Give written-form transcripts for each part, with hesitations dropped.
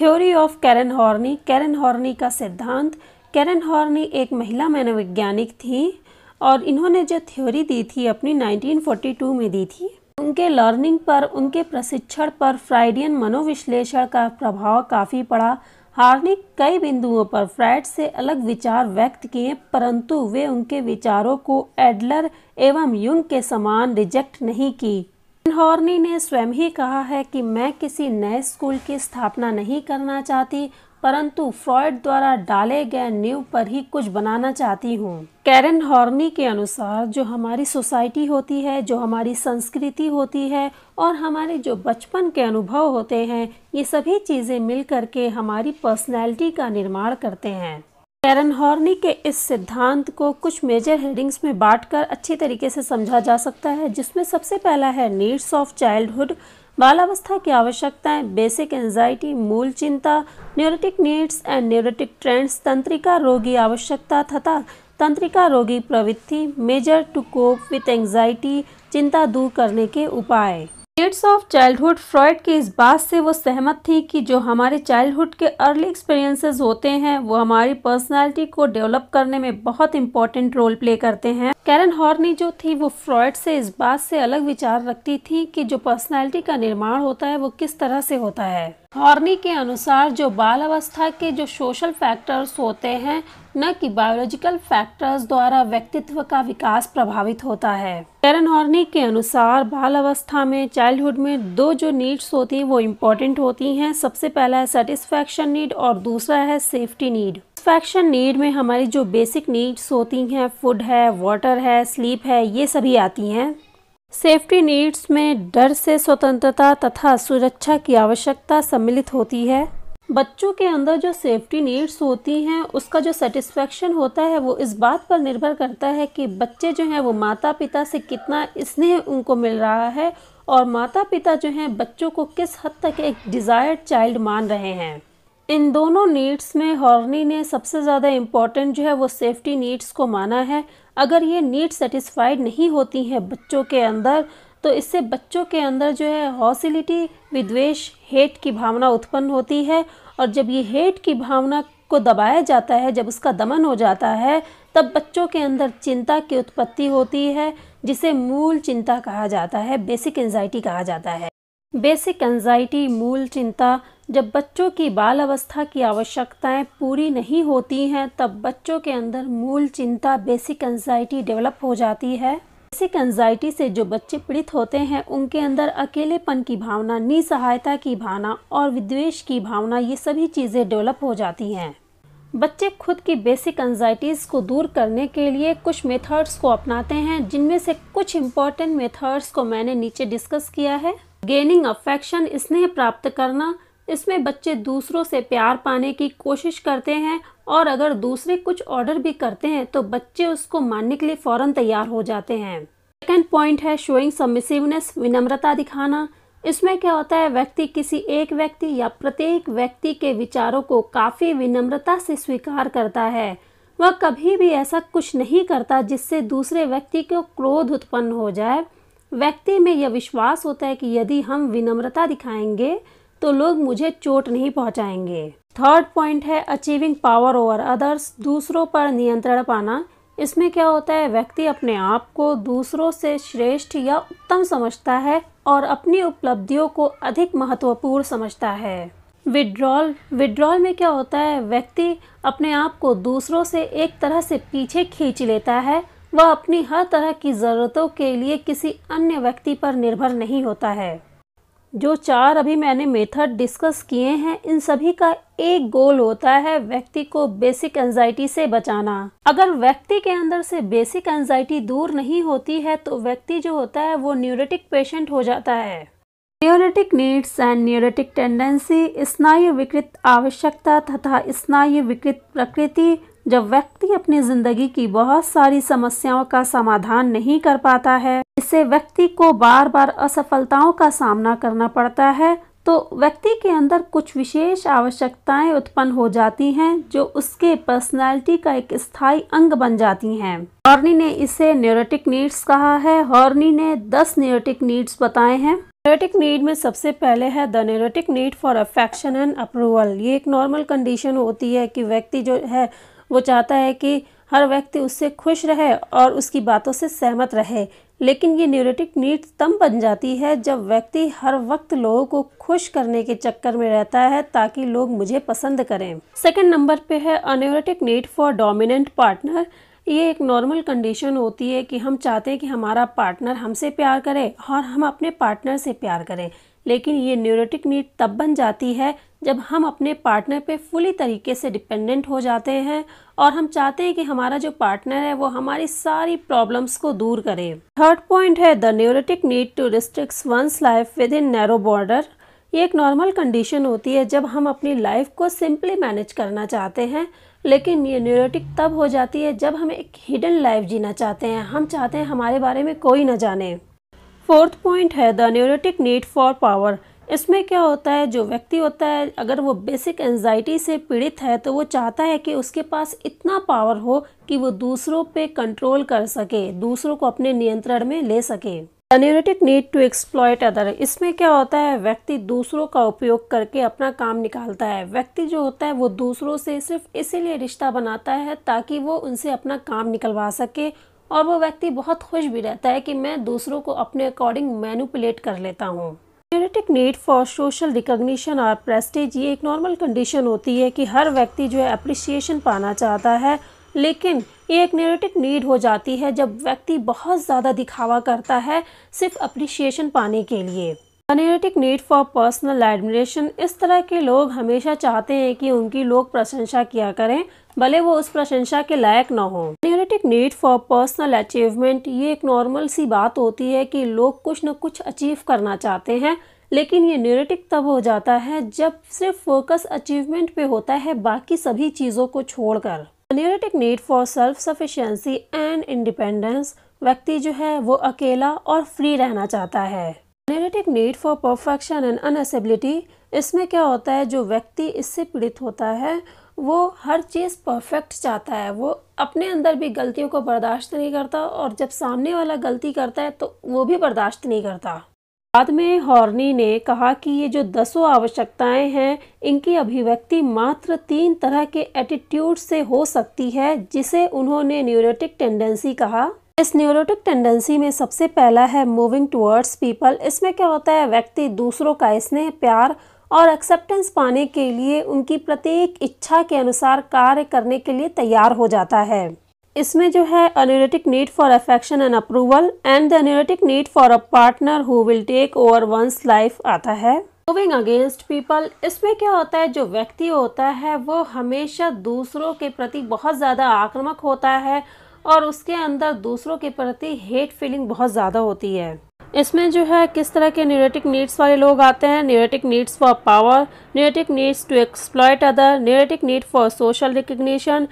Theory of Karen Horney, Karen Horney का सिद्धांत। Karen horny एक महिला मनोवैज्ञानिक थी और इन्होंने जो थ्योरी दी थी अपनी 1942 में दी थी। उनके लर्निंग पर, उनके प्रशिक्षण पर फ्रायडियन मनोविश्लेषण का प्रभाव काफ़ी पड़ा। हॉर्नी कई बिंदुओं पर फ्रायड से अलग विचार व्यक्त किए, परंतु वे उनके विचारों को एडलर एवं युंग के समान रिजेक्ट नहीं की। हॉर्नी ने स्वयं ही कहा है कि मैं किसी नए स्कूल की स्थापना नहीं करना चाहती, परंतु फ्रॉयड द्वारा डाले गए नींव पर ही कुछ बनाना चाहती हूँ। कैरन हॉर्नी के अनुसार जो हमारी सोसाइटी होती है, जो हमारी संस्कृति होती है और हमारे जो बचपन के अनुभव होते हैं, ये सभी चीज़ें मिल करके हमारी पर्सनैलिटी का निर्माण करते हैं। कैरन हॉर्नी के इस सिद्धांत को कुछ मेजर हेडिंग्स में बांटकर अच्छी तरीके से समझा जा सकता है, जिसमें सबसे पहला है नीड्स ऑफ चाइल्डहुड, बालावस्था की आवश्यकताएं, बेसिक एंजाइटी, मूल चिंता, neurotic needs and neurotic trends, तंत्रिका रोगी आवश्यकता तथा तंत्रिका रोगी प्रवृत्ति, major to cope with anxiety, चिंता दूर करने के उपाय। नीड्स ऑफ चाइल्डहुड, फ्रॉयड की इस बात से वो सहमत थी कि जो हमारे चाइल्डहुड के अर्ली एक्सपीरियंसेस होते हैं वो हमारी पर्सनालिटी को डेवलप करने में बहुत इंपॉर्टेंट रोल प्ले करते हैं। कैरन हॉर्नी जो थी वो फ्रॉयड से इस बात से अलग विचार रखती थी कि जो पर्सनालिटी का निर्माण होता है वो किस तरह से होता है। हॉर्नी के अनुसार जो बाल अवस्था के जो सोशल फैक्टर्स होते हैं, न कि बायोलॉजिकल फैक्टर्स द्वारा व्यक्तित्व का विकास प्रभावित होता है। कैरन हॉर्नी के अनुसार बाल अवस्था में, चाइल्डहुड में दो जो नीड्स होती हैं वो इम्पोर्टेंट होती हैं। सबसे पहला है सेटिस्फैक्शन नीड और दूसरा है सेफ्टी नीड। सेटिस्फैक्शन नीड में हमारी जो बेसिक नीड्स होती हैं, फूड है, वाटर है, स्लीप है, ये सभी आती हैं। सेफ्टी नीड्स में डर से स्वतंत्रता तथा सुरक्षा की आवश्यकता सम्मिलित होती है। बच्चों के अंदर जो सेफ्टी नीड्स होती हैं उसका जो सेटिस्फैक्शन होता है वो इस बात पर निर्भर करता है कि बच्चे जो हैं वो माता पिता से कितना स्नेह उनको मिल रहा है और माता पिता जो हैं बच्चों को किस हद तक एक डिज़ायर्ड चाइल्ड मान रहे हैं। इन दोनों नीड्स में हॉर्नी ने सबसे ज़्यादा इम्पॉर्टेंट जो है वो सेफ्टी नीड्स को माना है। अगर ये नीड्स सेटिस्फाइड नहीं होती हैं बच्चों के अंदर तो इससे बच्चों के अंदर जो है हॉसिलिटी, विद्वेष, हेट की भावना उत्पन्न होती है और जब ये हेट की भावना को दबाया जाता है, जब उसका दमन हो जाता है, तब बच्चों के अंदर चिंता की उत्पत्ति होती है, जिसे मूल चिंता कहा जाता है, बेसिक एंजाइटी कहा जाता है। बेसिक एंजाइटी, मूल चिंता, जब बच्चों की बाल अवस्था की आवश्यकताएं पूरी नहीं होती हैं तब बच्चों के अंदर मूल चिंता, बेसिक एंजाइटी डेवलप हो जाती है। बेसिक एंजाइटी से जो बच्चे पीड़ित होते हैं उनके अंदर अकेलेपन की भावना, निसहायता की भावना और विद्वेष की भावना, ये सभी चीज़ें डेवलप हो जाती हैं। बच्चे खुद की बेसिक एंजाइटीज़ को दूर करने के लिए कुछ मेथड्स को अपनाते हैं, जिनमें से कुछ इम्पॉर्टेंट मेथड्स को मैंने नीचे डिस्कस किया है। गेनिंग अफेक्शन, स्नेह प्राप्त करना, इसमें बच्चे दूसरों से प्यार पाने की कोशिश करते हैं और अगर दूसरे कुछ ऑर्डर भी करते हैं तो बच्चे उसको मानने के लिए फौरन तैयार हो जाते हैं। सेकेंड पॉइंट है शोइंग सबमिसिवनेस, विनम्रता दिखाना। इसमें क्या होता है, व्यक्ति, किसी एक व्यक्ति या प्रत्येक व्यक्ति के विचारों को काफ़ी विनम्रता से स्वीकार करता है। वह कभी भी ऐसा कुछ नहीं करता जिससे दूसरे व्यक्ति को क्रोध उत्पन्न हो जाए। व्यक्ति में यह विश्वास होता है कि यदि हम विनम्रता दिखाएंगे तो लोग मुझे चोट नहीं पहुंचाएंगे। थर्ड पॉइंट है अचीविंग पावर ओवर अदर्स, दूसरों पर नियंत्रण पाना। इसमें क्या होता है, व्यक्ति अपने आप को दूसरों से श्रेष्ठ या उत्तम समझता है और अपनी उपलब्धियों को अधिक महत्वपूर्ण समझता है। विड्रॉल में क्या होता है, व्यक्ति अपने आप को दूसरों से एक तरह से पीछे खींच लेता है। वह अपनी हर तरह की ज़रूरतों के लिए किसी अन्य व्यक्ति पर निर्भर नहीं होता है। जो चार अभी मैंने मेथड डिस्कस किए हैं इन सभी का एक गोल होता है, व्यक्ति को बेसिक एंजाइटी से बचाना। अगर व्यक्ति के अंदर से बेसिक एंजाइटी दूर नहीं होती है तो व्यक्ति जो होता है वो न्यूरोटिक पेशेंट हो जाता है। Neurotic needs and neurotic tendency, स्नायु विकृत आवश्यकता तथा स्नायु विकृत प्रकृति। जब व्यक्ति अपनी जिंदगी की बहुत सारी समस्याओं का समाधान नहीं कर पाता है, इससे व्यक्ति को बार बार असफलताओं का सामना करना पड़ता है, तो व्यक्ति के अंदर कुछ विशेष आवश्यकताएं उत्पन्न हो जाती हैं जो उसके पर्सनालिटी का एक स्थायी अंग बन जाती हैं। हॉर्नी ने इसे न्यूरोटिक नीड्स कहा है। हॉर्नी ने 10 न्यूरोटिक नीड्स बताए हैं। न्यूरोटिक नीड में सबसे पहले है the neurotic need for affection and approval. ये एक नॉर्मल कंडीशन होती है कि व्यक्ति जो है वो चाहता है कि हर व्यक्ति उससे खुश रहे और उसकी बातों से सहमत रहे, लेकिन ये न्यूरोटिक नीड तब बन जाती है जब व्यक्ति हर वक्त लोगों को खुश करने के चक्कर में रहता है ताकि लोग मुझे पसंद करें। सेकंड नंबर पे है a neurotic need for dominant partner. ये एक नॉर्मल कंडीशन होती है कि हम चाहते हैं कि हमारा पार्टनर हमसे प्यार करे और हम अपने पार्टनर से प्यार करें, लेकिन ये न्यूरोटिक नीड तब बन जाती है जब हम अपने पार्टनर पे फुली तरीके से डिपेंडेंट हो जाते हैं और हम चाहते हैं कि हमारा जो पार्टनर है वो हमारी सारी प्रॉब्लम्स को दूर करे। थर्ड पॉइंट है the neurotic need to restrict one's life within narrow border. ये एक नॉर्मल कंडीशन होती है जब हम अपनी लाइफ को सिंपली मैनेज करना चाहते हैं, लेकिन ये न्यूरोटिक तब हो जाती है जब हम एक हिडन लाइफ जीना चाहते हैं, हम चाहते हैं हमारे बारे में कोई ना जाने। फोर्थ पॉइंट है the neurotic need for power. इसमें क्या होता है, जो व्यक्ति होता है अगर वो बेसिक एंजाइटी से पीड़ित है तो वो चाहता है कि उसके पास इतना पावर हो कि वो दूसरों पे कंट्रोल कर सके, दूसरों को अपने नियंत्रण में ले सके। The neurotic need to exploit other. इसमें क्या होता है, व्यक्ति दूसरों का उपयोग करके अपना काम निकालता है। व्यक्ति जो होता है वो दूसरों से सिर्फ इसीलिए रिश्ता बनाता है ताकि वो उनसे अपना काम निकलवा सके, और वो व्यक्ति बहुत खुश भी रहता है कि मैं दूसरों को अपने अकॉर्डिंग मैनिपुलेट कर लेता हूँ। Neurotic need for social recognition और प्रेस्टीज। ये एक नॉर्मल कंडीशन होती है कि हर व्यक्ति जो है अप्रिसिएशन पाना चाहता है, लेकिन ये एक न्यूरोटिक नीड हो जाती है जब व्यक्ति बहुत ज़्यादा दिखावा करता है सिर्फ अप्रिसिएशन पाने के लिए। Neurotic need for personal admiration. इस तरह के लोग हमेशा चाहते हैं कि उनकी लोग प्रशंसा किया करें भले वो उस प्रशंसा के लायक ना हो। Neurotic need for personal achievement. ये एक नॉर्मल सी बात होती है कि लोग कुछ न कुछ अचीव करना चाहते हैं, लेकिन ये न्यूरोटिक तब हो जाता है जब सिर्फ फोकस अचीवमेंट पे होता है बाकी सभी चीज़ों को छोड़कर। Neurotic need for self sufficiency and independence. व्यक्ति जो है वो अकेला और फ्री रहना चाहता है। Neurotic need for perfection and unassailability. इसमें क्या होता है, जो व्यक्ति इससे पीड़ित होता है वो हर चीज़ परफेक्ट चाहता है, वो अपने अंदर भी गलतियों को बर्दाश्त नहीं करता और जब सामने वाला गलती करता है तो वो भी बर्दाश्त नहीं करता। बाद में हॉर्नी ने कहा कि ये जो 10 आवश्यकताएं हैं इनकी अभिव्यक्ति मात्र 3 तरह के एटीट्यूड से हो सकती है, जिसे उन्होंने न्यूरोटिक टेंडेंसी कहा। इस न्यूरोटिक टेंडेंसी में सबसे पहला है मूविंग टुवर्ड्स पीपल। इसमें क्या होता है, व्यक्ति दूसरों का स्नेह, प्यार और एक्सेप्टेंस पाने के लिए उनकी प्रत्येक इच्छा के अनुसार कार्य करने के लिए तैयार हो जाता है। इसमें जो है a neurotic need for affection and approval and the neurotic need for a partner who will take over one's life आता है। Moving against people. इसमें क्या होता है, जो व्यक्ति होता है वो हमेशा दूसरों के प्रति बहुत ज़्यादा आक्रामक होता है और उसके अंदर दूसरों के प्रति हेट फीलिंग बहुत ज़्यादा होती है। इसमें जो है किस तरह के न्यूरोटिक नीड्स वाले लोग आते हैं, neurotic needs for power, neurotic needs to exploit other, neurotic need for social recognition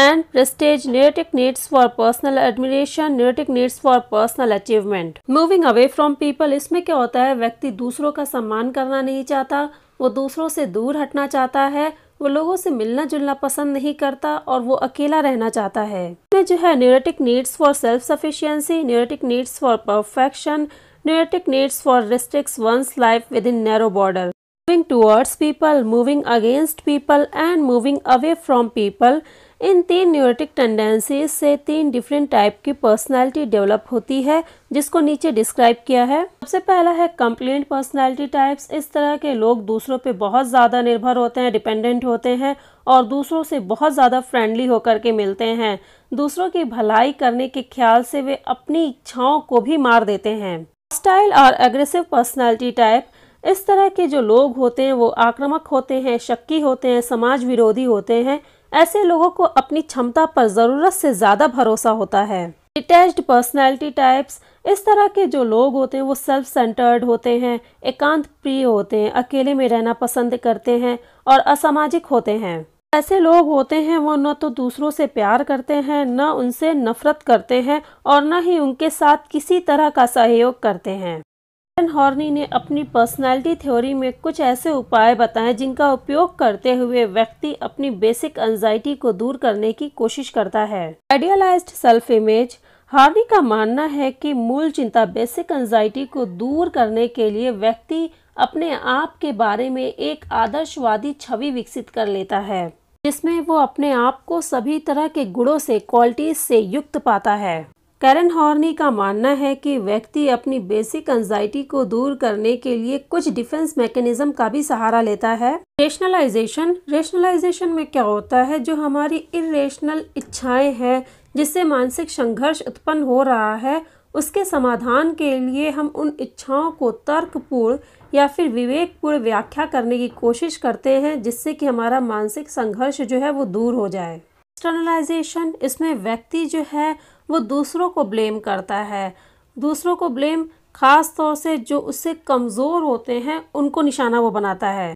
and prestige, neurotic needs for personal admiration, neurotic needs for personal achievement. Moving away from people. इसमें क्या होता है, व्यक्ति दूसरों का सम्मान करना नहीं चाहता, वो दूसरों से दूर हटना चाहता है, वो लोगों से मिलना जुलना पसंद नहीं करता और वो अकेला रहना चाहता है। इसमें जो है neurotic needs for self sufficiency, neurotic needs for perfection, neurotic needs for restricts one's life within narrow border. Moving towards people, moving against people and moving away from people. इन 3 न्यूरोटिक टेंडेंसीज से 3 different type की personality develop होती है, जिसको नीचे describe किया है। सबसे पहला है कंप्लेंट पर्सनालिटी टाइप्स। इस तरह के लोग दूसरों पे बहुत ज़्यादा निर्भर होते हैं, डिपेंडेंट होते हैं और दूसरों से बहुत ज़्यादा फ्रेंडली होकर के मिलते हैं। दूसरों की भलाई करने के ख्याल से वे अपनी इच्छाओं को भी मार देते हैं। हॉस्टाइल और एग्रेसिव पर्सनालिटी टाइप। इस तरह के जो लोग होते हैं वो आक्रामक होते हैं, शक्की होते हैं, समाज विरोधी होते हैं। ऐसे लोगों को अपनी क्षमता पर जरूरत से ज्यादा भरोसा होता है। Detached personality types. इस तरह के जो लोग होते हैं वो सेल्फ सेंटर्ड होते हैं, एकांत प्रिय होते हैं, अकेले में रहना पसंद करते हैं और असामाजिक होते हैं। ऐसे लोग होते हैं वो न तो दूसरों से प्यार करते हैं, न उनसे नफरत करते हैं और न ही उनके साथ किसी तरह का सहयोग करते हैं। कैरन हॉर्नी ने अपनी पर्सनालिटी थ्योरी में कुछ ऐसे उपाय बताए जिनका उपयोग करते हुए व्यक्ति अपनी बेसिक एंजाइटी को दूर करने की कोशिश करता है। Idealised self image. हार्नी का मानना है कि मूल चिंता बेसिक एंजाइटी को दूर करने के लिए व्यक्ति अपने आप के बारे में एक आदर्शवादी छवि विकसित कर लेता है, जिसमें वो अपने आप को सभी तरह के गुणों से, क्वालिटीज से युक्त पाता है। कैरन हॉर्नी का मानना है कि व्यक्ति अपनी बेसिक एंजाइटी को दूर करने के लिए कुछ डिफेंस मैकेनिज्म का भी सहारा लेता है। रेशनलाइजेशन में क्या होता है, जो हमारी इरेशनल इच्छाएं हैं जिससे मानसिक संघर्ष उत्पन्न हो रहा है, उसके समाधान के लिए हम उन इच्छाओं को तर्कपूर्ण या फिर विवेकपूर्ण व्याख्या करने की कोशिश करते हैं, जिससे कि हमारा मानसिक संघर्ष जो है वो दूर हो जाए। एक्सटर्नलाइजेशन, इसमें व्यक्ति जो है वो दूसरों को ब्लेम करता है, दूसरों को ब्लेम खास तौर से जो उससे कमज़ोर होते हैं उनको निशाना वो बनाता है।